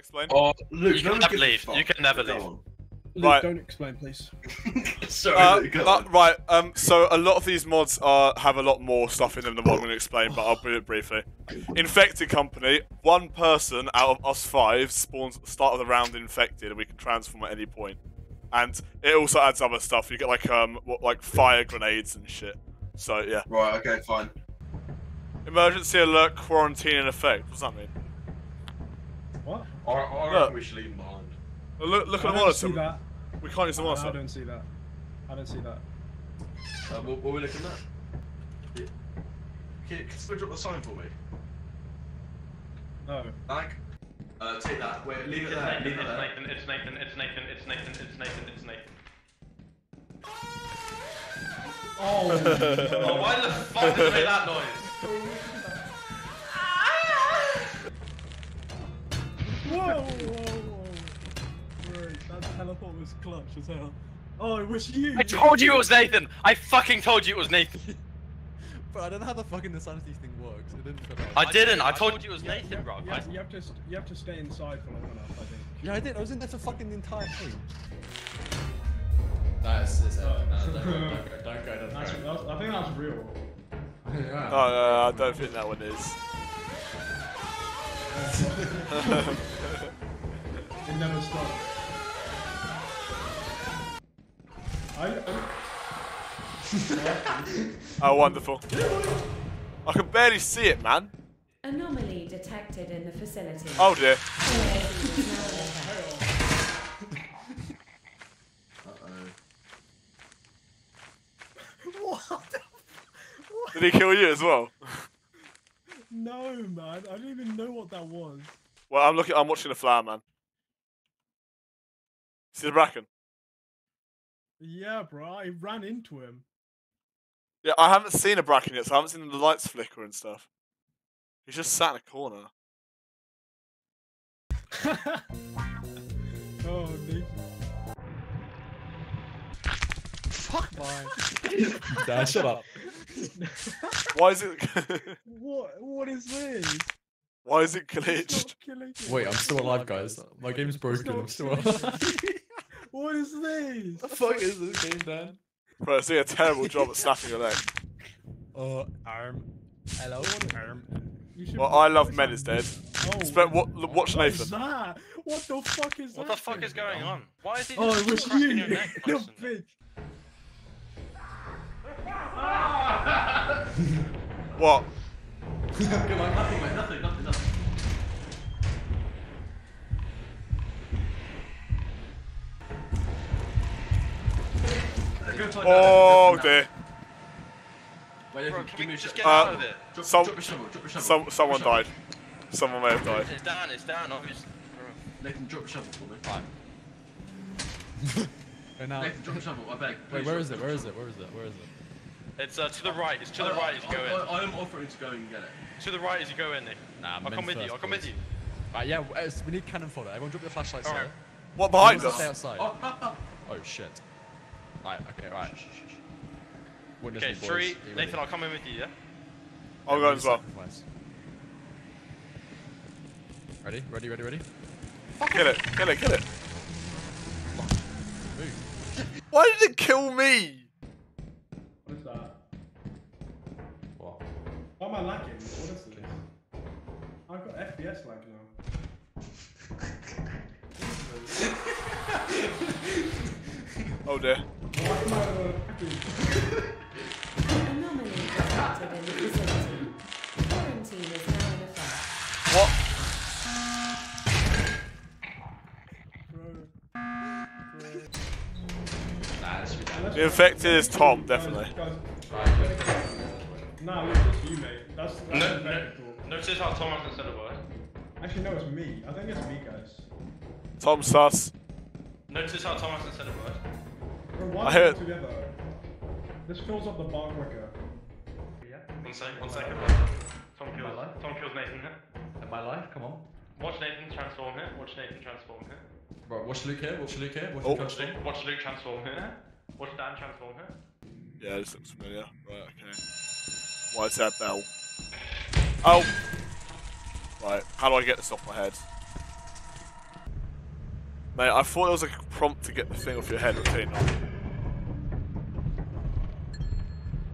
explain. Oh, Luke, you can never leave. You can never leave. Luke, right. Don't explain, please. Sorry, Luke, right, so a lot of these mods have a lot more stuff in them than what I'm going to explain, but I'll do it briefly. Infected Company, one person out of us five spawns at the start of the round infected, and we can transform at any point. And it also adds other stuff. You get like fire grenades and shit. So yeah. Right. Okay. Fine. Emergency alert, quarantine in effect. What does that mean? What? I reckon we should leave them behind. Look at the monitor. See that. We can't use the monitor. I don't see that. I don't see that. What are we looking at? Yeah. Can you drop the sign for me? No. Back. Take that. Wait, leave it there. Leave it there. Nathan, it's Nathan. It's Nathan. It's Nathan. It's Nathan. It's Nathan. Oh, why the fuck did I make that noise? Whoa, whoa, whoa. Great, that teleport was clutch as hell. Oh, I wish you. I told you it was Nathan! I fucking told you it was Nathan! Bro, I don't know how the fucking insanity thing works. It didn't fit out. I told you it was Nathan, bro. You have to stay inside for long enough, I think. Yeah, I did. I was in there for fucking the entire thing. That is it. Don't go. I think that's real. Yeah. No, I don't think that one is. It never stopped. Oh, wonderful. I can barely see it, man. Anomaly detected in the facility. Oh dear. Did he kill you as well? No, man. I don't even know what that was. Well, I'm watching the flower, man. See the bracken? Yeah, bro. I ran into him. Yeah, I haven't seen a bracken yet, so I haven't seen the lights flicker and stuff. He's just sat in a corner. Oh, Nathan. Fuck mine. Dan, shut up. Why is it? What is this? Why is it glitched? Wait, I'm still alive, guys. My game's broken. I'm still alive. What is this? The fuck is this game, Dan? Bro, it's doing a terrible job at snapping your leg. Oh, arm. Hello, arm. Well, I love men is dead. Oh, watch Nathan. What the fuck is that? What the fuck is going on? Why is he just cracking your neck? No, bitch. What? Nothing. Oh dear. Wait, bro, can we just get out of it? Drop a shovel. Someone died. Someone may have died. It's Dan, obviously. Nathan, drop a shovel for me. Fine. Nathan, drop a shovel, I beg. Wait, where is it? It's to the right. It's to the right as you go in. I am offering to go and get it. To the right as you go in, Nick. Nah, I'll come with you. I'll come with you. Right, yeah. We need cannon fodder. Everyone, drop your flashlights here. Right. What behind us? Stay outside. Oh shit. Right. Okay. Right. Okay. Three. Nathan, I'll come in with you. Yeah. I'll go as well. Ready. Kill it. Why did it kill me? Why am I lagging? What is this? I've got FPS lag now. Oh dear. Why am I lagging? Quarantine is now in effect. What? Nah, this should be done. The infected is Tom, definitely. Nah, it's just you, mate. Notice how Tom hasn't said a word. Actually, no, it's me. I think it's me, guys. Tom sus. Notice how Tom hasn't said a word. Bro, I heard. Together. This fills up the bar quicker. Yeah. One second. Tom kills Nathan here. Am I live? Come on. Watch Nathan transform here. Bro, watch Luke here. Watch Luke transform here. Watch Dan transform here. Yeah, this looks familiar. Right, okay. Why is that bell? Oh! Right, how do I get this off my head? Mate, I thought there was a prompt to get the thing off your head, but ain't not.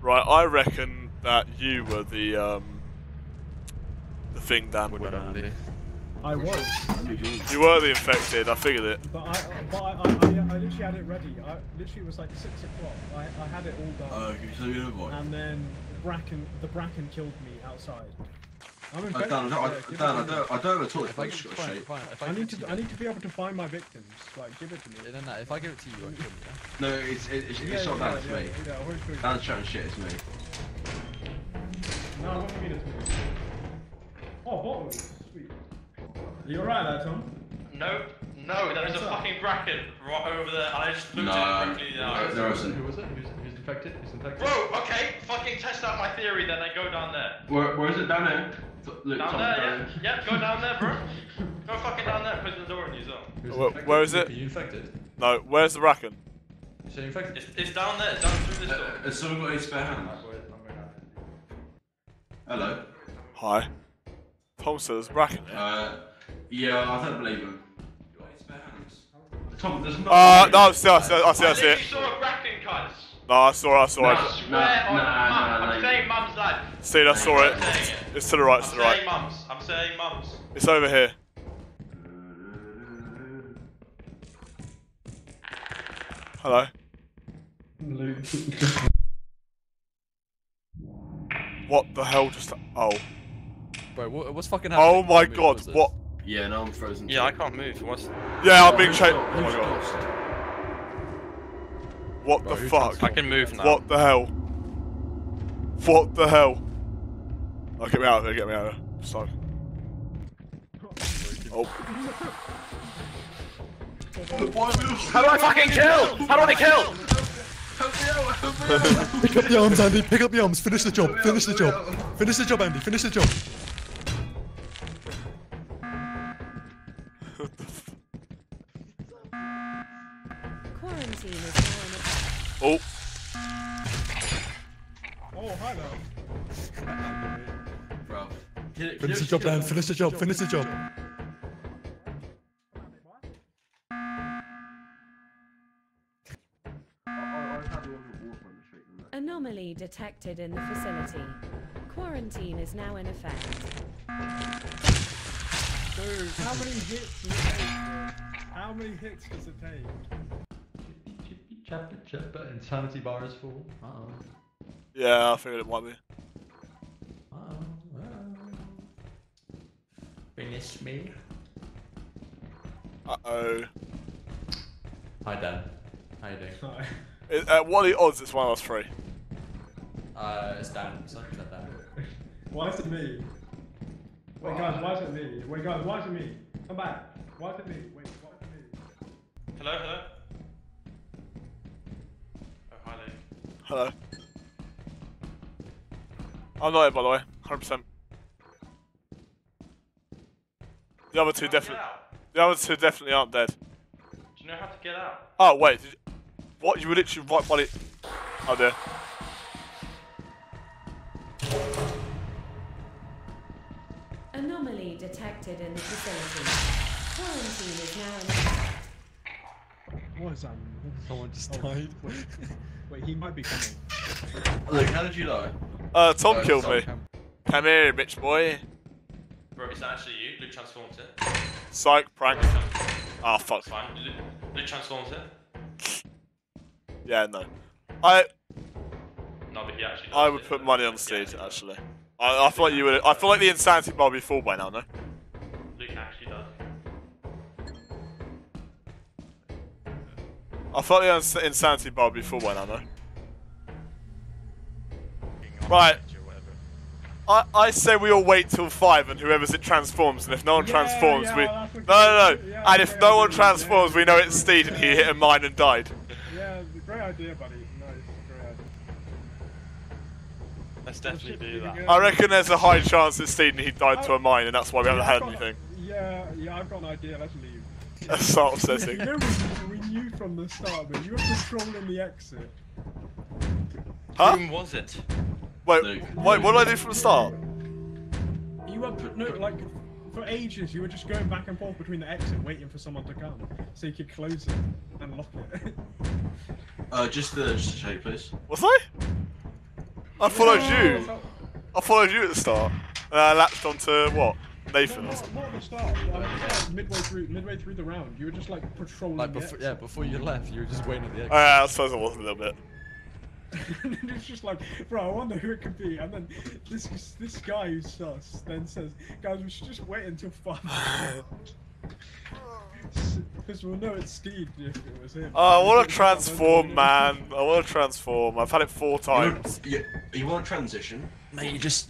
Right, I reckon that you were the thing Dan would have. I was. You were the infected, I figured it. But I literally had it ready. I literally was like 6 o'clock. I had it all done. And then the Bracken killed me outside. I'm infected. Dan, I don't want to talk to you. I need to be able to find my victims. Like, give it to me. Yeah, then if I give it to you, I'll kill you. No, it's not Dan, it's me. Yeah, Dan's chatting shit, it's me. No, I want to meet it. Oh, bottles. Sweet. Are you alright there, Tom? No, there is a fucking Bracken right over there. I just looked at it quickly. No, there isn't. Who was it? Who's infected? Bro, okay, fucking test out my theory then and go down there. Where is it? Down there? Look, down Tom, there, yeah. Yep, go down there, bro. Go fucking down there, put the door on you, Zom. Where is it? Are you infected? No, where's the Bracken? So you're infected? It's down there, it's down through this door. Has someone got any spare hand? Hello. Hi. Tom said there's a Bracken here. Yeah, I don't believe him. You got any spare hands? Tom, there's no... no, I see it. I saw a Bracken, cuz. No, I saw it. I swear on mum, I'm saying mum's life. Steed, I saw it. It's to the right, I'm saying mum's. It's over here. Hello. Luke. What the hell just... Oh. Bro, what's fucking happening? Oh my god, what? Yeah, now I'm frozen. Yeah, I can't move. What's... Yeah, I'm being chased. Oh my god. What the fuck? I can move now. What the hell? What the hell? Oh, get me out of there, get me out of there. Sorry. Oh. How do I fucking kill? How do I kill? Pick up the arms, Andy. Pick up the arms. Finish the job. Finish the job. Finish the job, Andy. Finish the job. Oh. Oh, hi there. Bro. Finish the job, Dan. Finish the job. Finish the job. Anomaly detected in the facility. Quarantine is now in effect. Dude, how many hits does it take? How many hits does it take? But insanity bar is full. Uh-oh. Yeah, I figured it might be. Uh-oh. Finish me. Uh-oh. Hi, Dan. How you doing? Hi. What are the odds it's one of us three? It's Dan. Something like that. Why is it me? Wait, guys, why is it me? Wait, guys, why is it me? Come back. Why is it me? Wait, why is it me? Hello, hello? Hello. I'm not here, by the way. 100%. The other two definitely aren't dead. Do you know how to get out? Oh wait, what? You were literally right by the... Oh dear. Anomaly detected in the facility. Quarantine is now in effect. What is that? Someone just died. Wait, he might be coming. Luke, how did you die? Tom killed me. Come here, bitch boy. Bro, is that actually you? Luke transforms it. Psych, prank. Ah, oh, fuck. It's fine. Luke transforms it. Yeah, no. No, but he actually does. I would put money on Steed, actually. I feel like you would. I feel like the insanity bar would be full by now, no? Luke actually does. I thought the insanity bar before when I know. Right. I say we all wait till 5 and whoever's it transforms, and if no one transforms, we... No. Yeah, and if no one transforms, we know it's Steed and he hit a mine and died. Yeah, it's a great idea, buddy. No, it's a great idea. Let's definitely do that. I reckon there's a high chance that Steed and he died to a mine, and that's why we haven't had anything. Yeah, I've got an idea. Let's leave. That's so upsetting. We knew from the start, but you were controlling the exit. Huh? Whom was it? Wait, what did I do from the start? You were, like, For ages, you were just going back and forth between the exit, waiting for someone to come, so you could close it and lock it. Just the shape, please. Was I? I followed you. I followed you at the start, and I latched onto what? Nathan's. No, not at the start. Like, midway through the round, you were just like patrolling. Like before, yeah, before you left, you were just waiting at the exit. Yeah, I suppose I was a little bit. And it's just like, bro, I wonder who it could be. And then this guy who's sus then says, guys, we should just wait until 5 minutes. Because we'll know it's Steed if it was him. Oh, I want to transform, man. I want to transform. I've had it 4 times. You want to transition? Mate, you just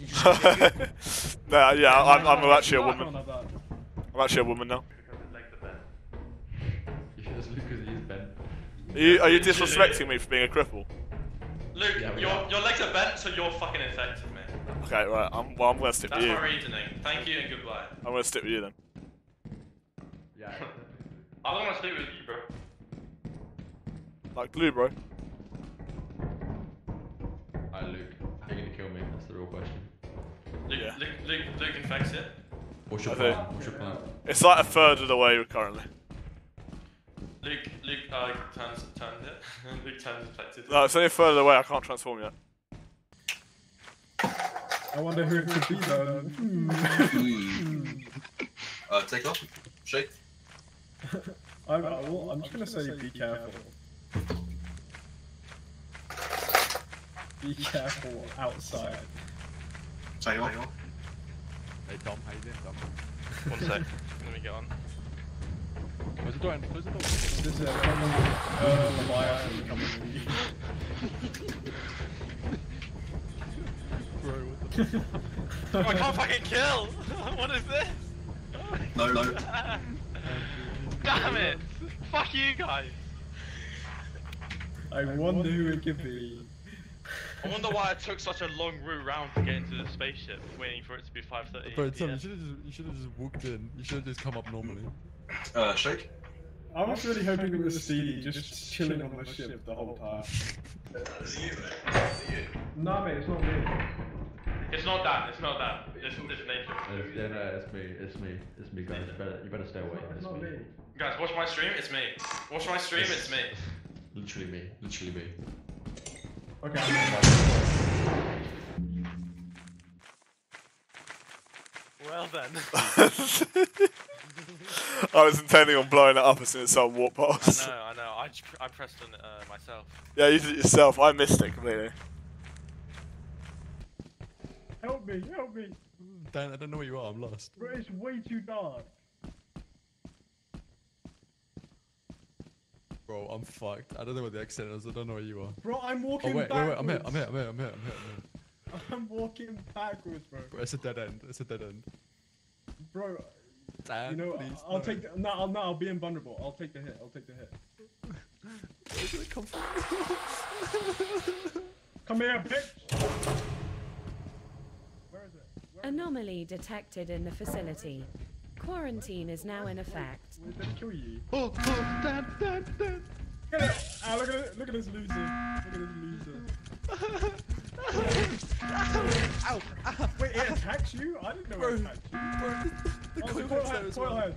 no, yeah, I'm actually a woman. I'm actually a woman now. Are you disrespecting me for being a cripple? Luke, yeah, your legs are bent, so you're fucking infected, man. Okay, right. I'm gonna stick with you. That's my reasoning. Thank you and goodbye. I'm gonna stick with you then. Yeah. I don't wanna stick with you, bro. Like glue, bro. Alright, Luke. How are you gonna kill me? That's the real question. Luke, yeah. Luke infects it. What's your plan? It's like 1/3 of the way currently. Luke turns it. Luke turns infected. No, it's only further away. I can't transform yet. I wonder who it could be though. Take off. Shake. I'm just gonna say be careful. Be careful outside. Take off. Hey Dom, how you doing, Dom? One sec. Let me get on. Close the door and close the door. This is a common liar coming to you. Bro, what the fuck? Oh, I can't fucking kill! What is this? No. Damn it! Fuck you guys! I wonder who it could be. I wonder why it took such a long round to get into the spaceship, waiting for it to be 5:30. Bro, Tom, you should have just walked in. You should have just come up normally. Shake? I was really hoping it was CD just chilling on my ship the whole time. That's you, mate. That's you. No, mate, it's not me. It's not Dan, it's not Dan. It's Nathan. Yeah, no, it's me, guys. You better stay away. It's not me. Guys, watch my stream, it's me. Watch my stream, it's me. Literally me. Okay, well then. I was intending on blowing it up as soon as someone walked past. I know. I pressed on it myself. Yeah, you did it yourself. I missed it completely. Help me. Dan, I don't know where you are. I'm lost. Bro, it's way too dark. Bro, I'm fucked. I don't know what the exit is. I don't know where you are. Bro, I'm walking backwards. I'm here. I'm walking backwards, bro. Bro, it's a dead end. Bro. Dan, you know, please, I'll take the, no, I'll be invulnerable. I'll take the hit. Where did it come from? Come here, bitch! Where is it? Anomaly detected in the facility. Quarantine is now in effect. Wait, did it kill you? Oh, Dan! Look at it! Ah, look at this loser. Ow! Wait, it attacks you? I didn't know it attacked you. Bro, the coil head.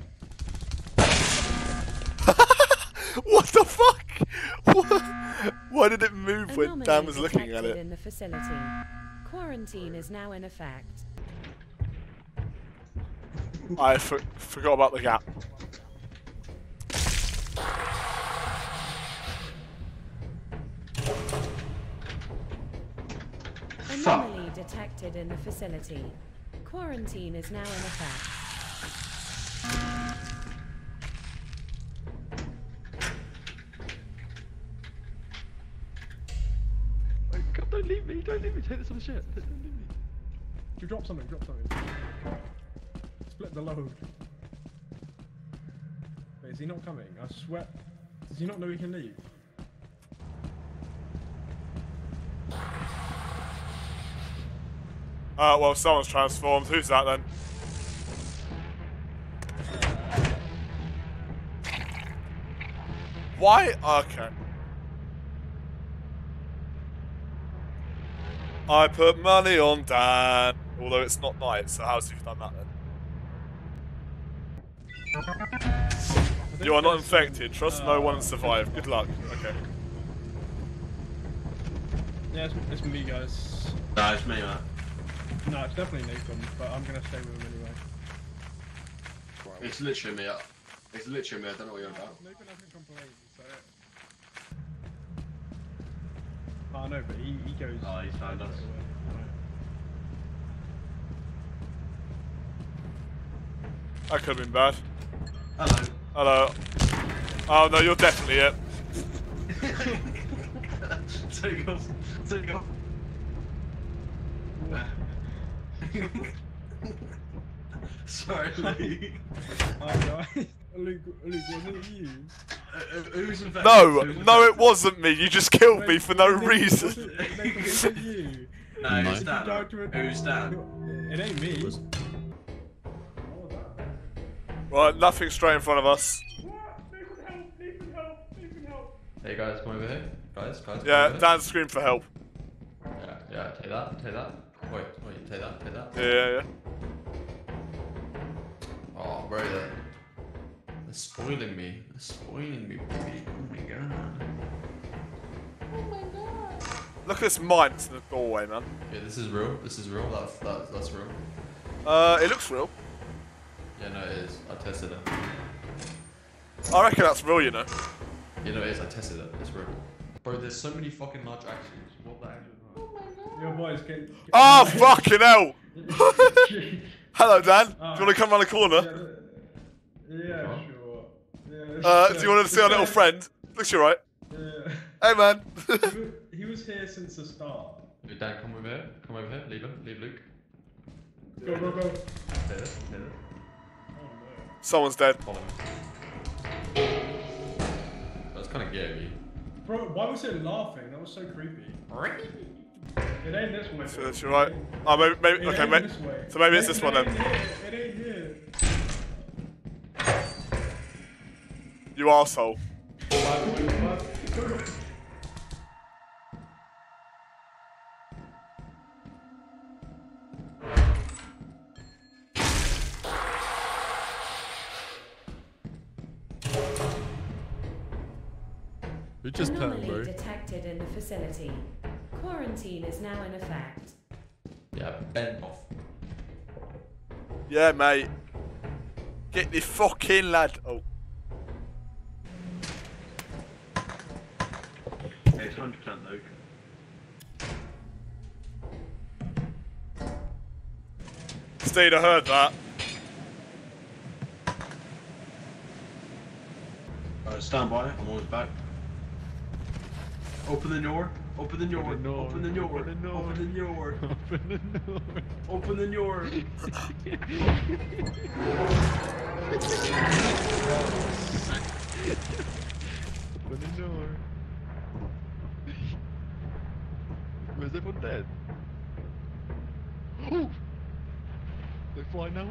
What the fuck? What? Why did it move when Dan was looking at it? In the facility. Quarantine is now in effect. I forgot about the gap. Anomaly detected in the facility. Quarantine is now in effect. Oh God, don't leave me, take this on the ship. Don't leave me. You drop something. Split the load. Wait, is he not coming? I swear. Does he not know he can leave? Well, someone's transformed. Who's that then? Why? Okay. I put money on Dan. Although it's not night, so how's he done that then? You are not infected. Trust no one and survive. Good luck. Okay. Yeah, it's me, guys. No, it's me, man. No, it's definitely Nathan, but I'm gonna stay with him anyway. It's literally me. It's literally me. I don't know what you're about. Nathan hasn't complained, so. I know, but he goes. Oh, he's found us. That could have been bad. Hello. Hello. Oh no, you're definitely it. Take off. Take off. Sorry, Luke. Oh, no. Luke, wasn't it you? Who's infected? No, no, it wasn't me. You just killed me for no reason. It wasn't you. No, who's that? Who's that? It ain't me. Right, nothing straight in front of us. Nathan, help. Hey guys, come over here. Guys, yeah, Dan screamed for help. Yeah, take that. Wait, take that. Yeah. Oh, bro, they're spoiling me. Baby. Oh my god. Look at this mine in the doorway, man. Yeah, this is real. That's real. It looks real. Yeah, no, it is. I tested it. I reckon that's real, you know. Yeah, no, it is. I tested it. It's real. Bro, there's so many fucking large axes. What the hell? Oh my god. Your boys can. Oh, fucking hell! Hello, Dan. Do you want to come round the corner? Yeah, sure. Do you want to see our little friend? Looks you right. Yeah. Hey, man. He was here since the start. Hey, Dan, come over here. Leave him. Leave Luke. Go. There. Someone's dead. That's kind of scary. Bro, why was it laughing? That was so creepy. It ain't this way. So that's right. Oh, maybe okay, mate. So maybe it's this one then. It ain't here. You arsehole. Anomaly detected in the facility. Quarantine is now in effect. Yeah, bend off. Yeah, mate. Get the fucking lad. Oh. It's 100% Luke. Steed, I heard that. Stand by. I'm always back. Open the door. Open the door. Where's everyone dead? Oh! They fly now.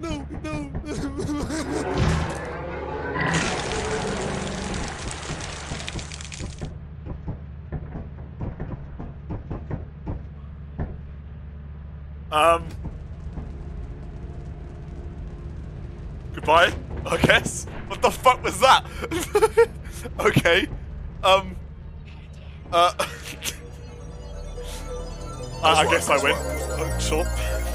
No. Goodbye, I guess. What the fuck was that? Okay. I guess I win. I'm sure.